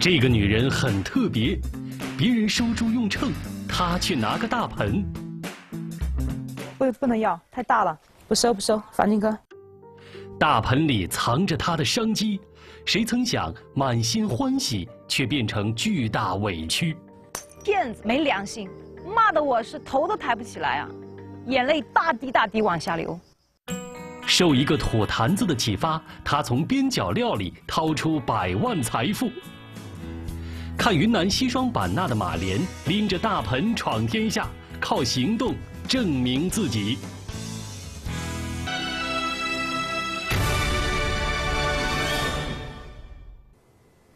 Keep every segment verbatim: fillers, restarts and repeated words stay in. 这个女人很特别，别人收猪用秤，她却拿个大盆。不，不能要，太大了，不收不收，法金哥。大盆里藏着她的商机，谁曾想满心欢喜，却变成巨大委屈。骗子没良心，骂得我是头都抬不起来啊，眼泪大滴大滴往下流。 受一个土坛子的启发，他从边角料理掏出百万财富。看云南西双版纳的马莲拎着大盆闯天下，靠行动证明自己。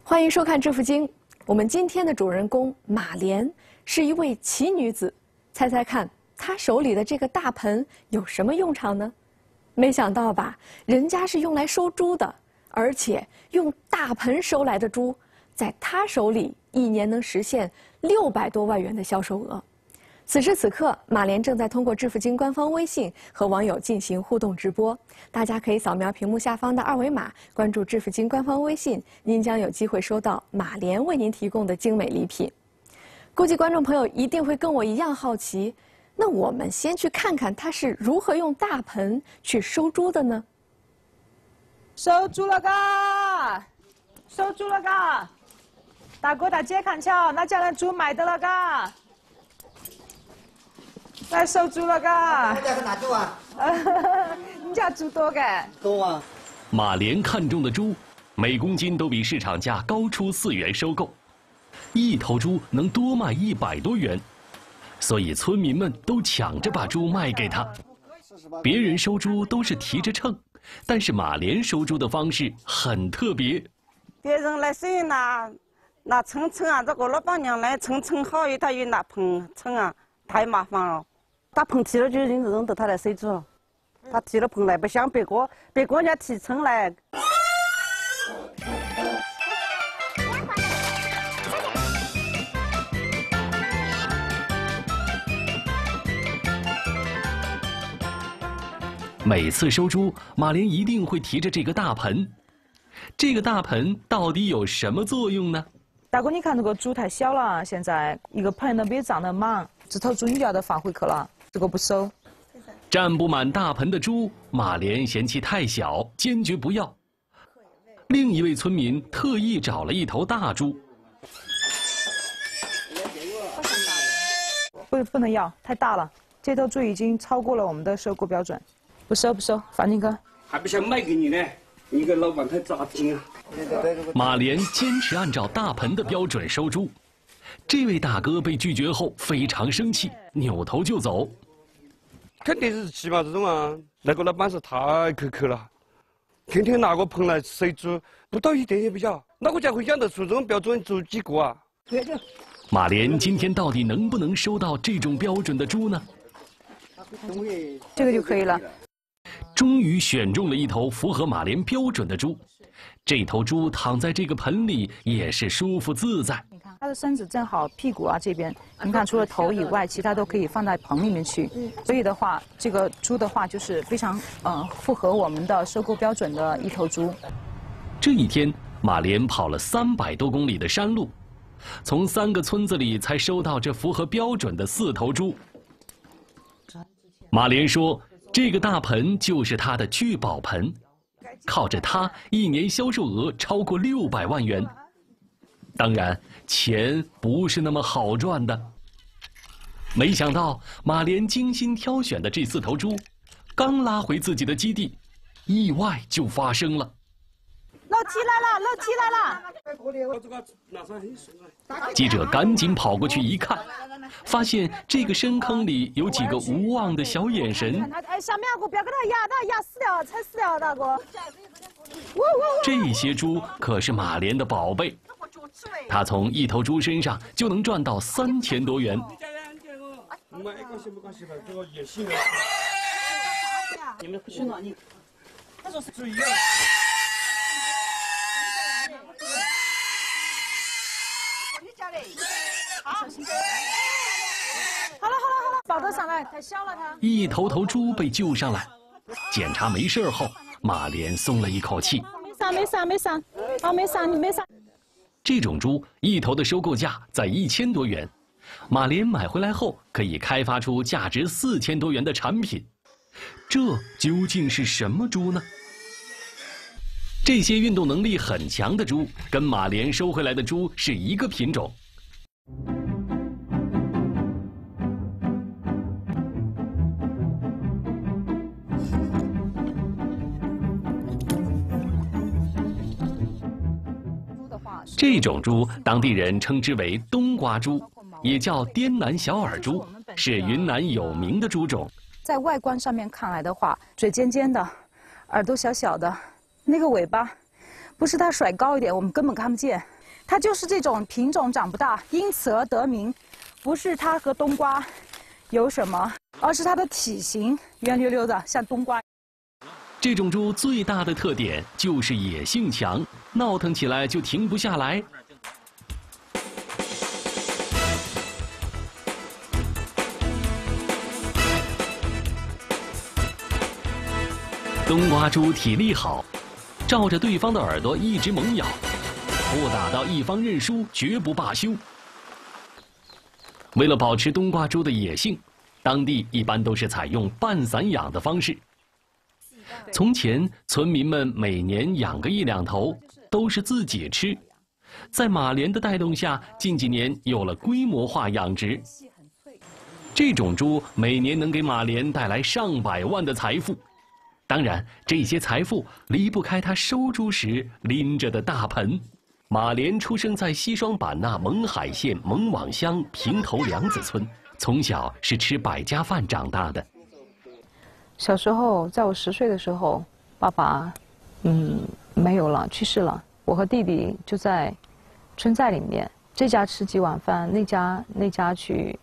欢迎收看《致富经》，我们今天的主人公马莲是一位奇女子，猜猜看，她手里的这个大盆有什么用场呢？ 没想到吧，人家是用来收猪的，而且用大盆收来的猪，在他手里一年能实现六百多万元的销售额。此时此刻，马莲正在通过致富经官方微信和网友进行互动直播，大家可以扫描屏幕下方的二维码，关注致富经官方微信，您将有机会收到马莲为您提供的精美礼品。估计观众朋友一定会跟我一样好奇。 那我们先去看看他是如何用大盆去收猪的呢？收猪了嘎，收猪了嘎，大哥大姐看瞧，那家的猪买的了嘎，来收猪了嘎。这是哪猪啊？你家猪多该。多啊。马莲看中的猪，每公斤都比市场价高出四元收购，一头猪能多卖一百多元。 所以村民们都抢着把猪卖给他，别人收猪都是提着秤，但是马莲收猪的方式很特别。别人来谁拿拿称称啊？这个老板娘来称称好一，他又拿盆称啊，太麻烦了。他盆提了就人扔到他来收猪，他提了盆来不想别个别个人家提称来。 每次收猪，马莲一定会提着这个大盆。这个大盆到底有什么作用呢？大哥，你看这个猪太小了，现在一个盆都没长得满，这头猪你要得放回去了，这个不收。站不满大盆的猪，马莲嫌弃太小，坚决不要。另一位村民特意找了一头大猪。不，不能要，太大了。这头猪已经超过了我们的收购标准。 不收不收，法金哥还不想卖给你呢，你个老板太扎心啊！马莲坚持按照大盆的标准收猪，这位大哥被拒绝后非常生气，扭头就走。肯定是鸡毛这种啊，那个老板是太苛刻了，天天拿个盆来收猪，不到一点也不要，哪个家会养得出这种标准猪几个啊？马莲今天到底能不能收到这种标准的猪呢？这个就可以了。 终于选中了一头符合马莲标准的猪，这头猪躺在这个盆里也是舒服自在。你看它的身子正好，屁股啊这边，你看除了头以外，其他都可以放在盆里面去。所以的话，这个猪的话就是非常呃符合我们的收购标准的一头猪。这一天，马莲跑了三百多公里的山路，从三个村子里才收到这符合标准的四头猪。马莲说。 这个大盆就是他的聚宝盆，靠着它一年销售额超过六百万元。当然，钱不是那么好赚的。没想到马莲精心挑选的这四头猪，刚拉回自己的基地，意外就发生了。漏气来了，漏气来了！记者赶紧跑过去一看。 发现这个深坑里有几个无望的小眼神。哎，小苗哥，不要给他压，他压死了，踩死了，大哥。这些猪可是马莲的宝贝，他从一头猪身上就能赚到三千多元。好了好了好了，抱得上来，太小了他。一头头猪被救上来，检查没事后，马莲松了一口气。没啥没啥没啥，哦没啥你没啥。这种猪一头的收购价在一千多元，马林买回来后可以开发出价值四千多元的产品。这究竟是什么猪呢？这些运动能力很强的猪跟马林收回来的猪是一个品种。 这种猪，当地人称之为冬瓜猪，也叫滇南小耳猪，是云南有名的猪种。在外观上面看来的话，嘴尖尖的，耳朵小小的，那个尾巴，不是它甩高一点，我们根本看不见。它就是这种品种长不大，因此而得名。不是它和冬瓜有什么，而是它的体型圆溜溜的，像冬瓜。 这种猪最大的特点就是野性强，闹腾起来就停不下来。冬瓜猪体力好，照着对方的耳朵一直猛咬，不打到一方认输绝不罢休。为了保持冬瓜猪的野性，当地一般都是采用半散养的方式。 从前，村民们每年养个一两头，都是自己吃。在马连的带动下，近几年有了规模化养殖。这种猪每年能给马连带来上百万的财富，当然，这些财富离不开他收猪时拎着的大盆。马连出生在西双版纳勐海县勐网乡平头梁子村，从小是吃百家饭长大的。 小时候，在我十岁的时候，爸爸，嗯，没有了，去世了。我和弟弟就在村寨里面，这家吃几碗饭，那家那家去，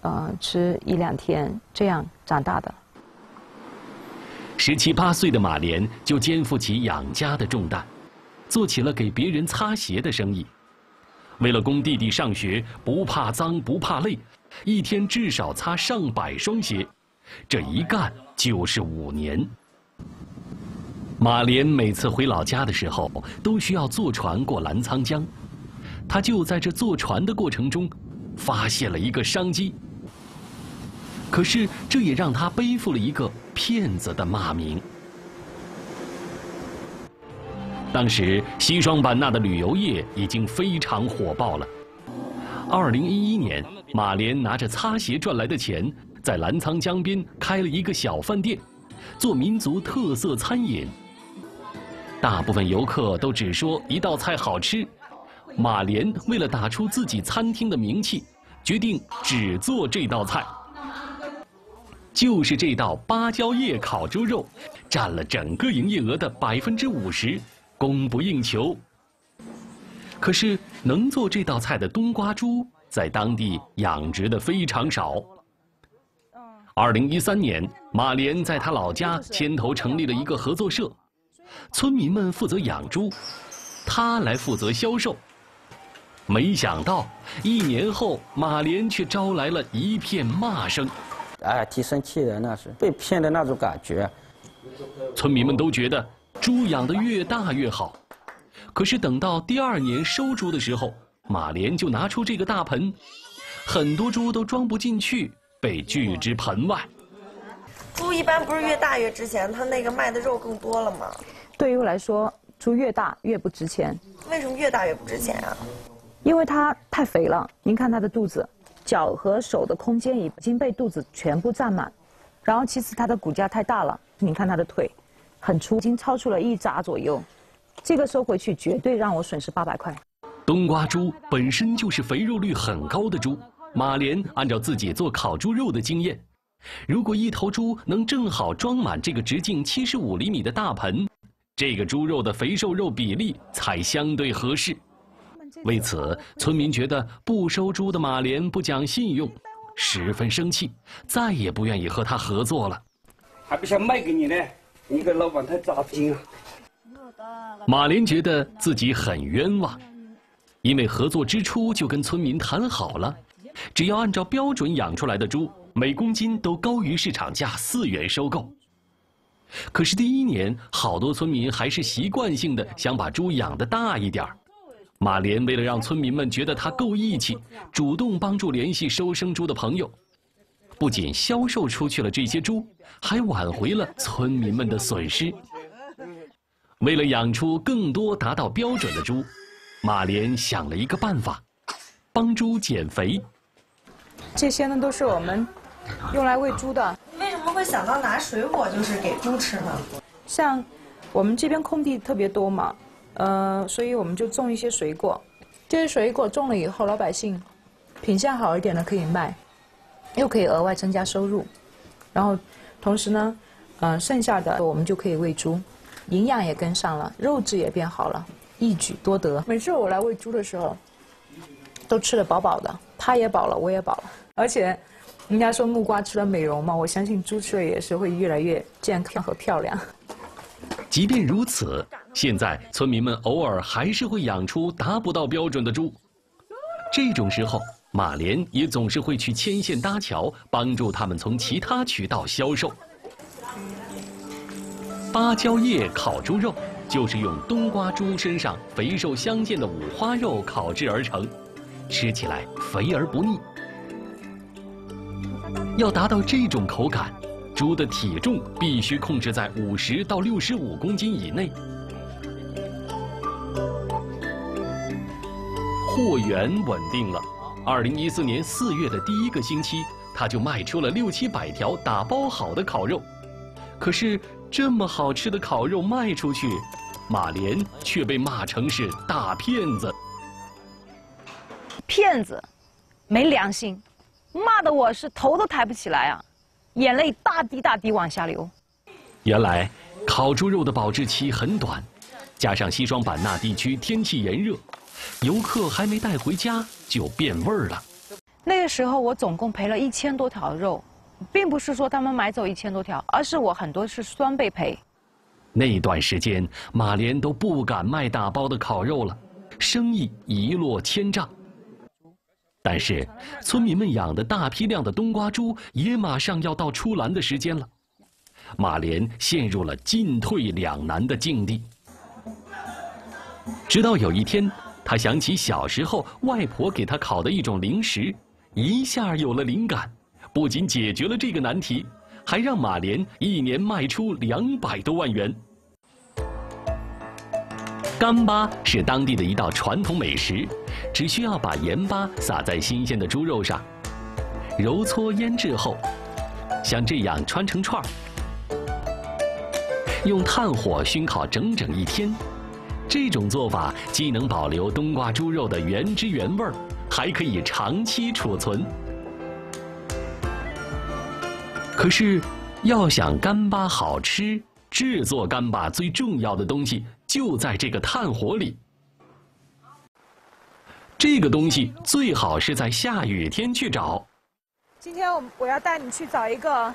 呃，吃一两天，这样长大的。十七八岁的马连就肩负起养家的重担，做起了给别人擦鞋的生意。为了供弟弟上学，不怕脏不怕累，一天至少擦上百双鞋。 这一干就是五年。马连每次回老家的时候，都需要坐船过澜沧江。他就在这坐船的过程中，发现了一个商机。可是这也让他背负了一个骗子的骂名。当时西双版纳的旅游业已经非常火爆了。二零一一年，马连拿着擦鞋赚来的钱。 在澜沧江边开了一个小饭店，做民族特色餐饮。大部分游客都只说一道菜好吃。马连为了打出自己餐厅的名气，决定只做这道菜，就是这道芭蕉叶烤猪肉，占了整个营业额的百分之五十，供不应求。可是能做这道菜的冬瓜猪，在当地养殖的非常少。 二零一三年，马连在他老家牵头成立了一个合作社，村民们负责养猪，他来负责销售。没想到，一年后，马连却招来了一片骂声。哎，挺生气的，那是被骗的那种感觉。村民们都觉得猪养得越大越好，可是等到第二年收猪的时候，马连就拿出这个大盆，很多猪都装不进去。 被拒之盆外。猪一般不是越大越值钱，它那个卖的肉更多了吗？对于我来说，猪越大越不值钱。为什么越大越不值钱啊？因为它太肥了。您看它的肚子，脚和手的空间已经被肚子全部占满。然后其次，它的骨架太大了。您看它的腿，很粗，已经超出了一拃左右。这个收回去绝对让我损失八百块。冬瓜猪本身就是肥肉率很高的猪。 马连按照自己做烤猪肉的经验，如果一头猪能正好装满这个直径七十五厘米的大盆，这个猪肉的肥瘦肉比例才相对合适。为此，村民觉得不收猪的马连不讲信用，十分生气，再也不愿意和他合作了。还不想卖给你呢，你个老板太扎心了。马连觉得自己很冤枉，因为合作之初就跟村民谈好了。 只要按照标准养出来的猪，每公斤都高于市场价四元收购。可是第一年，好多村民还是习惯性的想把猪养得大一点儿。马连为了让村民们觉得他够义气，主动帮助联系收生猪的朋友，不仅销售出去了这些猪，还挽回了村民们的损失。为了养出更多达到标准的猪，马连想了一个办法，帮猪减肥。这些呢，都是我们用来喂猪的。为什么会想到拿水果就是给猪吃呢？像我们这边空地特别多嘛。 呃，所以我们就种一些水果，这些水果种了以后，老百姓品相好一点的可以卖，又可以额外增加收入，然后同时呢，呃，剩下的我们就可以喂猪，营养也跟上了，肉质也变好了，一举多得。每次我来喂猪的时候，都吃得饱饱的，它也饱了，我也饱了，而且人家说木瓜吃了美容嘛，我相信猪吃了也是会越来越健康和漂亮。 即便如此，现在村民们偶尔还是会养出达不到标准的猪。这种时候，马连也总是会去牵线搭桥，帮助他们从其他渠道销售。芭蕉叶烤猪肉就是用冬瓜猪身上肥瘦相间的五花肉烤制而成，吃起来肥而不腻。要达到这种口感， 猪的体重必须控制在五十到六十五公斤以内。货源稳定了，二零一四年四月的第一个星期，他就卖出了六七百条打包好的烤肉。可是这么好吃的烤肉卖出去，马连却被骂成是大骗子。骗子，没良心，骂得我是头都抬不起来啊！ 眼泪大滴大滴往下流。原来，烤猪肉的保质期很短，加上西双版纳地区天气炎热，游客还没带回家就变味儿了。那个时候我总共赔了一千多条肉，并不是说他们买走一千多条，而是我很多是双倍赔。那段时间，马连都不敢卖打包的烤肉了，生意一落千丈。 但是，村民们养的大批量的冬瓜猪也马上要到出栏的时间了，马连陷入了进退两难的境地。直到有一天，他想起小时候外婆给他烤的一种零食，一下有了灵感，不仅解决了这个难题，还让马连一年卖出两百多万元。干巴是当地的一道传统美食。 只需要把盐巴撒在新鲜的猪肉上，揉搓腌制后，像这样穿成串儿，用炭火熏烤整整一天。这种做法既能保留冬瓜猪肉的原汁原味儿，还可以长期储存。可是，要想干巴好吃，制作干巴最重要的东西就在这个炭火里。 这个东西最好是在下雨天去找。今天我我要带你去找一个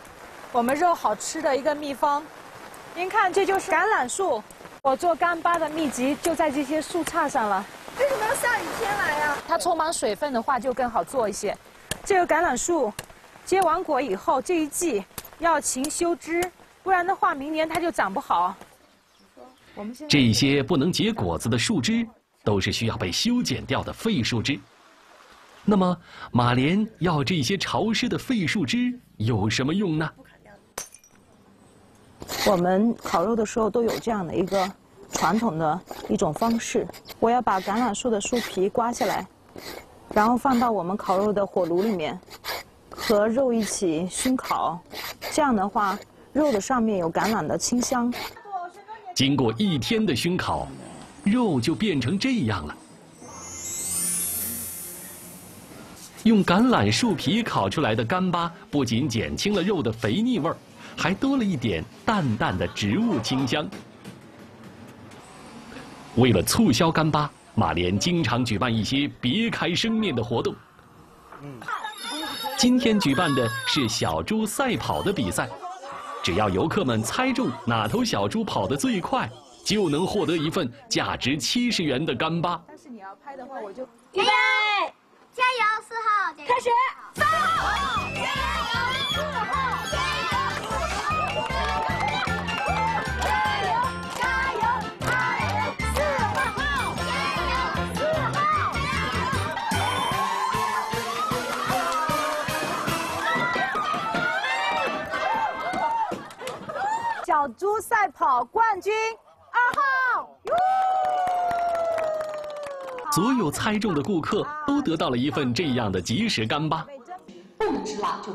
我们肉好吃的一个秘方。您看，这就是橄榄树，我做干巴的秘籍就在这些树杈上了。为什么要下雨天来呀？它充满水分的话就更好做一些。这个橄榄树结完果以后，这一季要勤修枝，不然的话，明年它就长不好。我们现在这些不能结果子的树枝， 都是需要被修剪掉的废树枝。那么，马连要这些潮湿的废树枝有什么用呢？我们烤肉的时候都有这样的一个传统的一种方式：我要把橄榄树的树皮刮下来，然后放到我们烤肉的火炉里面，和肉一起熏烤。这样的话，肉的上面有橄榄的清香。经过一天的熏烤， 肉就变成这样了。用橄榄树皮烤出来的干巴，不仅减轻了肉的肥腻味儿，还多了一点淡淡的植物清香。为了促销干巴，马连经常举办一些别开生面的活动。今天举办的是小猪赛跑的比赛，只要游客们猜中哪头小猪跑得最快， 就能获得一份价值七十元的干巴。但是你要拍的话，我就预备，加油，四号，开始，三号，加油，四号，加油，四号，加油，加油，加油，四号，加油，四。港珠赛跑冠军二号。所有猜中的顾客都得到了一份这样的即食干巴。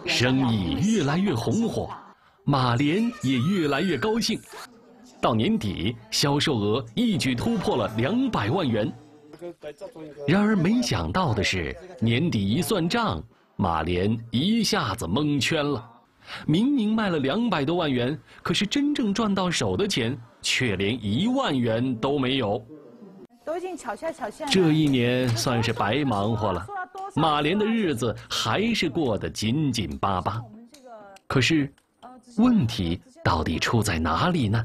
生意越来越红火，马莲也越来越高兴。到年底，销售额一举突破了两百万元。 然而没想到的是，年底一算账，马莲一下子蒙圈了。明明卖了两百多万元，可是真正赚到手的钱却连一万元都没有。都已经巧下巧下。这一年算是白忙活了，马莲的日子还是过得紧紧巴巴。可是，问题到底出在哪里呢？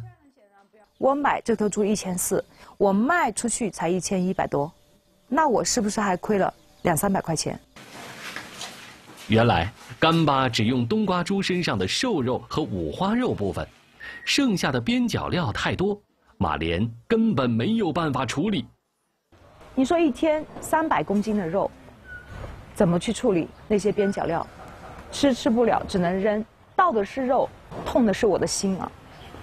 我买这头猪一千四，我卖出去才一千一百多，那我是不是还亏了两三百块钱？原来干巴只用冬瓜猪身上的瘦肉和五花肉部分，剩下的边角料太多，马莲根本没有办法处理。你说一天三百公斤的肉，怎么去处理那些边角料？吃吃不了，只能扔。到的是肉，痛的是我的心啊！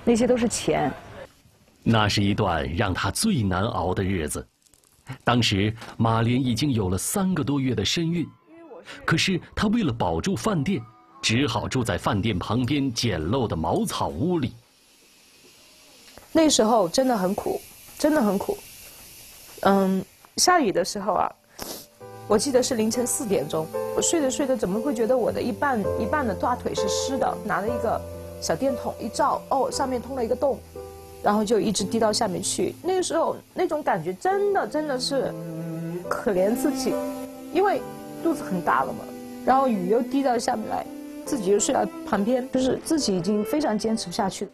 那些都是钱。 那是一段让他最难熬的日子。当时马莲已经有了三个多月的身孕，可是她为了保住饭店，只好住在饭店旁边简陋的茅草屋里。那时候真的很苦，真的很苦。嗯，下雨的时候啊，我记得是凌晨四点钟，我睡着睡着，怎么会觉得我的一半一半的大腿是湿的？拿了一个小电筒一照，哦，上面通了一个洞。 然后就一直低到下面去。那个时候，那种感觉真的真的是可怜自己，因为肚子很大了嘛，然后雨又滴到下面来，自己又睡到旁边，就是自己已经非常坚持不下去了。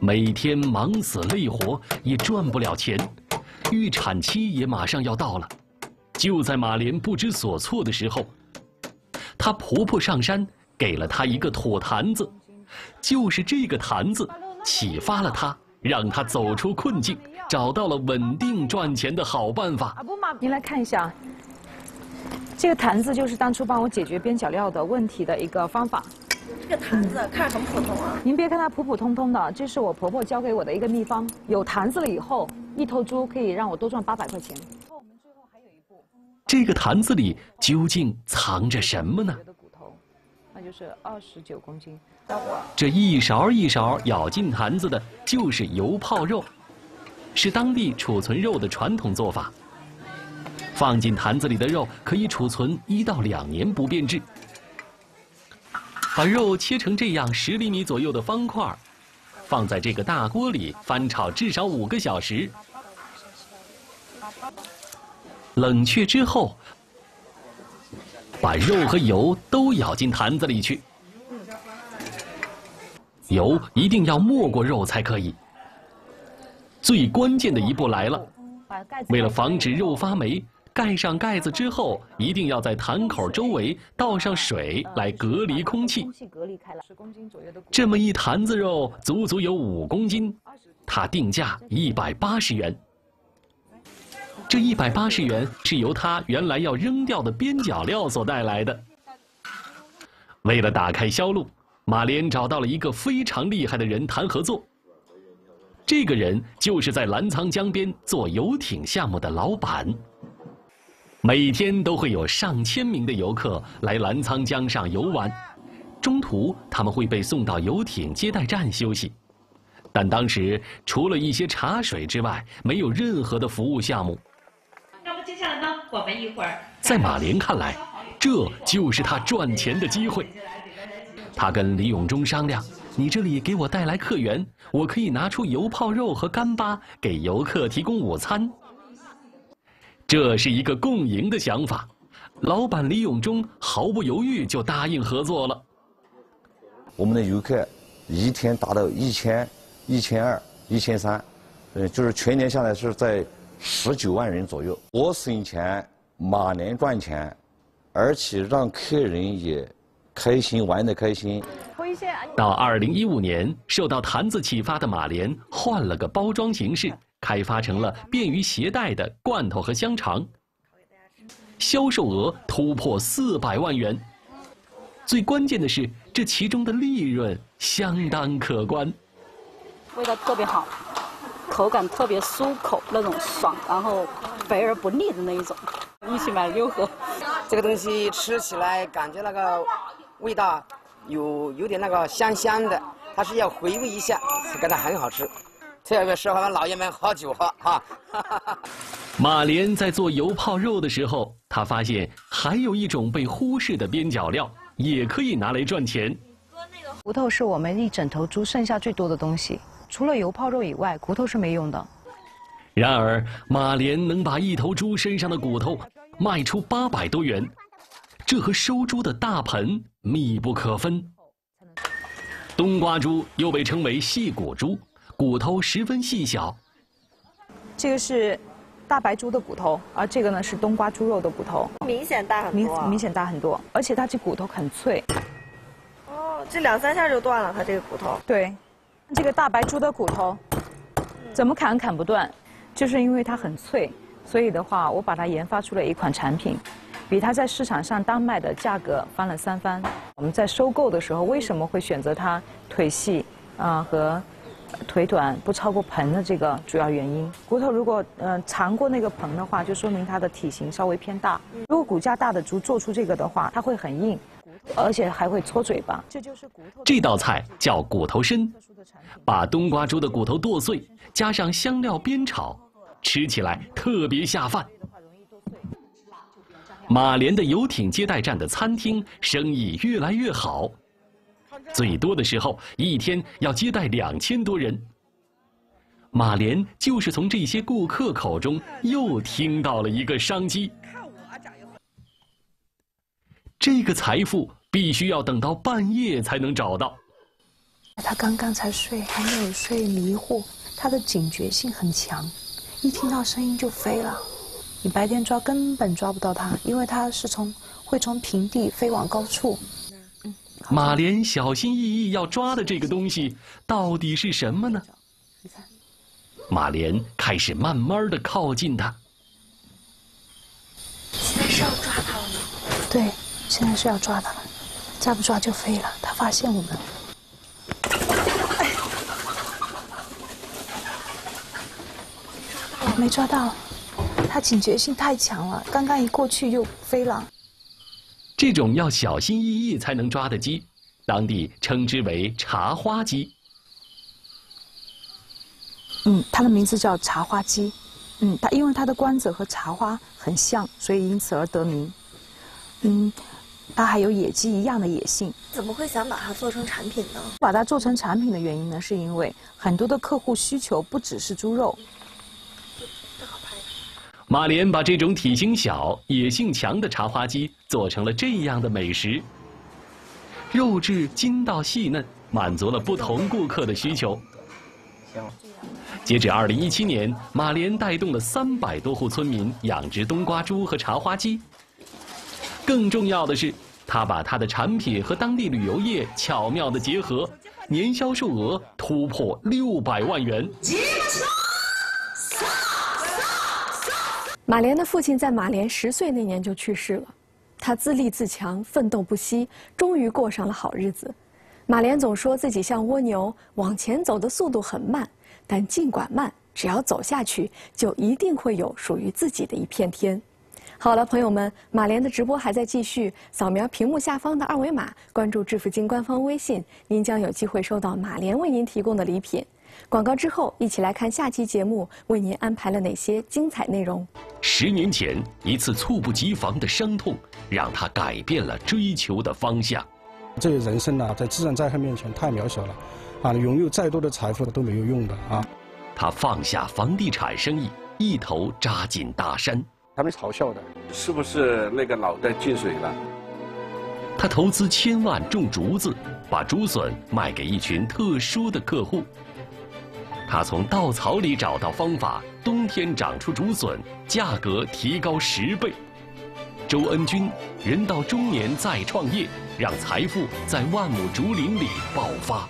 每天忙死累活，也赚不了钱，预产期也马上要到了。就在马莲不知所措的时候，她婆婆上山给了她一个土坛子，就是这个坛子。 启发了他，让他走出困境，找到了稳定赚钱的好办法。您来看一下，这个坛子就是当初帮我解决边角料的问题的一个方法。这个坛子看着很普通啊。您别看它普普通通的，这是我婆婆教给我的一个秘方。有坛子了以后，一头猪可以让我多赚八百块钱。这个坛子里究竟藏着什么呢？ 那就是二十九公斤。这一勺一勺舀进坛子的，就是油泡肉，是当地储存肉的传统做法。放进坛子里的肉可以储存一到两年不变质。把肉切成这样十厘米左右的方块，放在这个大锅里翻炒至少五个小时。冷却之后。 把肉和油都舀进坛子里去，油一定要没过肉才可以。最关键的一步来了，为了防止肉发霉，盖上盖子之后，一定要在坛口周围倒上水来隔离空气。这么一坛子肉足足有五公斤，它定价一百八十元。 这一百八十元是由他原来要扔掉的边角料所带来的。为了打开销路，马莲找到了一个非常厉害的人谈合作。这个人就是在澜沧江边做游艇项目的老板。每天都会有上千名的游客来澜沧江上游玩，中途他们会被送到游艇接待站休息。 但当时除了一些茶水之外，没有任何的服务项目。那么接下来呢，我们一会儿在马莲看来，这就是他赚钱的机会。他跟李永忠商量：“你这里给我带来客源，我可以拿出油泡肉和干巴给游客提供午餐。”这是一个共赢的想法，老板李永忠毫不犹豫就答应合作了。我们的游客一天达到一千。 一千二、一千三，呃，就是全年下来是在十九万人左右。我省钱，马莲赚钱，而且让客人也开心，玩得开心。到二零一五年，受到坛子启发的马莲换了个包装形式，开发成了便于携带的罐头和香肠，销售额突破四百万元。最关键的是，这其中的利润相当可观。味道特别好，口感特别酥口那种爽，然后肥而不腻的那一种。一起买了六盒，这个东西吃起来感觉那个味道有有点那个香香的，它是要回味一下，感到很好吃。 特别适合我们老爷们喝酒喝哈。马莲在做油泡肉的时候，他发现还有一种被忽视的边角料，也可以拿来赚钱。骨头是我们一整头猪剩下最多的东西，除了油泡肉以外，骨头是没用的。然而，马莲能把一头猪身上的骨头卖出八百多元，这和收猪的大盆密不可分。冬瓜猪又被称为细骨猪。 骨头十分细小，这个是大白猪的骨头，而这个呢是冬瓜猪肉的骨头，明显大很多，明明显大很多，而且它这骨头很脆。哦，这两三下就断了，它这个骨头。对，这个大白猪的骨头，怎么砍砍不断，就是因为它很脆，所以的话，我把它研发出了一款产品，比它在市场上单卖的价格翻了三番。我们在收购的时候，为什么会选择它腿细啊、呃、和？ 腿短不超过盆的这个主要原因，骨头如果呃长过那个盆的话，就说明它的体型稍微偏大。如果骨架大的猪做出这个的话，它会很硬，而且还会搓嘴巴。这就是骨头。这道菜叫骨头参，把冬瓜猪的骨头剁碎，加上香料煸炒，吃起来特别下饭。马连的游艇接待站的餐厅生意越来越好。 最多的时候，一天要接待两千多人。马莲就是从这些顾客口中又听到了一个商机。这个财富必须要等到半夜才能找到。他刚刚才睡，还没有睡迷糊，他的警觉性很强，一听到声音就飞了。你白天抓根本抓不到他，因为他是从会从平地飞往高处。 马莲小心翼翼要抓的这个东西到底是什么呢？马莲开始慢慢的靠近它。现在是要抓它了吗？对，现在是要抓它了，再不抓就飞了。它发现我们。没抓到，它警觉性太强了，刚刚一过去就飞了。 这种要小心翼翼才能抓的鸡，当地称之为茶花鸡。嗯，它的名字叫茶花鸡。嗯，它因为它的冠子和茶花很像，所以因此而得名。嗯，它还有野鸡一样的野性。怎么会想把它做成产品呢？把它做成产品的原因呢，是因为很多的客户需求不只是猪肉。 马莲把这种体型小、野性强的茶花鸡做成了这样的美食，肉质筋道细嫩，满足了不同顾客的需求。截止二零一七年，马莲带动了三百多户村民养殖冬瓜猪和茶花鸡。更重要的是，他把他的产品和当地旅游业巧妙的结合，年销售额突破六百万元。 马莲的父亲在马莲十岁那年就去世了，他自立自强，奋斗不息，终于过上了好日子。马莲总说自己像蜗牛，往前走的速度很慢，但尽管慢，只要走下去，就一定会有属于自己的一片天。好了，朋友们，马莲的直播还在继续，扫描屏幕下方的二维码，关注致富经官方微信，您将有机会收到马莲为您提供的礼品。 广告之后，一起来看下期节目为您安排了哪些精彩内容。十年前，一次猝不及防的伤痛，让他改变了追求的方向。这个人生啊，在自然灾害面前太渺小了，啊，拥有再多的财富都没有用的啊。他放下房地产生意，一头扎进大山。他们嘲笑的，是不是那个脑袋进水了？他投资千万种竹子，把竹笋卖给一群特殊的客户。 他从稻草里找到方法，冬天长出竹笋，价格提高十倍。周恩军，人到中年再创业，让财富在万亩竹林里爆发。